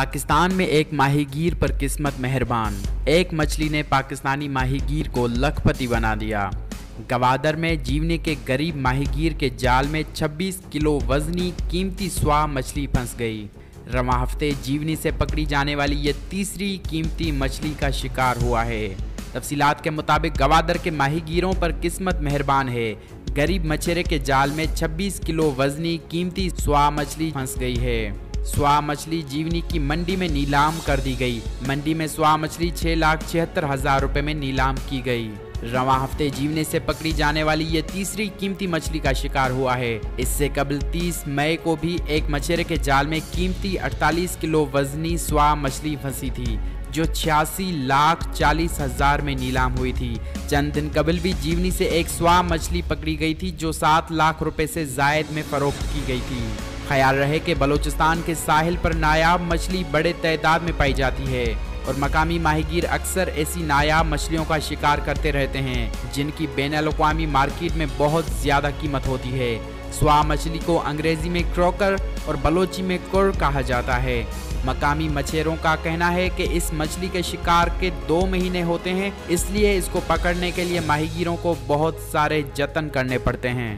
पाकिस्तान में एक माहीगीर पर किस्मत मेहरबान, एक मछली ने पाकिस्तानी माहीगीर को लखपति बना दिया। गवादर में जीवने के गरीब माहीगीर के जाल में 26 किलो वजनी कीमती स्वा मछली फंस गई। रवां हफ्ते जीवनी से पकड़ी जाने वाली ये तीसरी कीमती मछली का शिकार हुआ है। तफसीलात के मुताबिक गवादर के माहीगीरों पर किस्मत मेहरबान है। गरीब मछेरे के जाल में 26 किलो वजनी कीमती स्वा मछली फंस गई है। स्वा मछली जीवनी की मंडी में नीलाम कर दी गई। मंडी में स्वा मछली 6,76,000 रुपए में नीलाम की गई। रवां हफ्ते जीवने से पकड़ी जाने वाली ये तीसरी कीमती मछली का शिकार हुआ है। इससे कबल 30 मई को भी एक मछेरे के जाल में कीमती 48 किलो वजनी स्वा मछली फंसी थी, जो 86,40,000 में नीलाम हुई थी। चंद दिन कबल भी जीवनी से एक स्वा मछली पकड़ी गई थी, जो 7 लाख रुपए से जायद में फरोख्त की गई थी। ख्याल रहे कि बलूचिस्तान के साहिल पर नायाब मछली बड़े तादाद में पाई जाती है और मकामी माहीगीर अक्सर ऐसी नायाब मछलियों का शिकार करते रहते हैं, जिनकी बैनुल-अक़वामी मार्केट में बहुत ज़्यादा कीमत होती है। स्वा मछली को अंग्रेज़ी में क्रॉकर और बलोची में कुर कहा जाता है। मकामी मछेरों का कहना है कि इस मछली के शिकार के 2 महीने होते हैं, इसलिए इसको पकड़ने के लिए माहीगीरों को बहुत सारे जतन करने पड़ते हैं।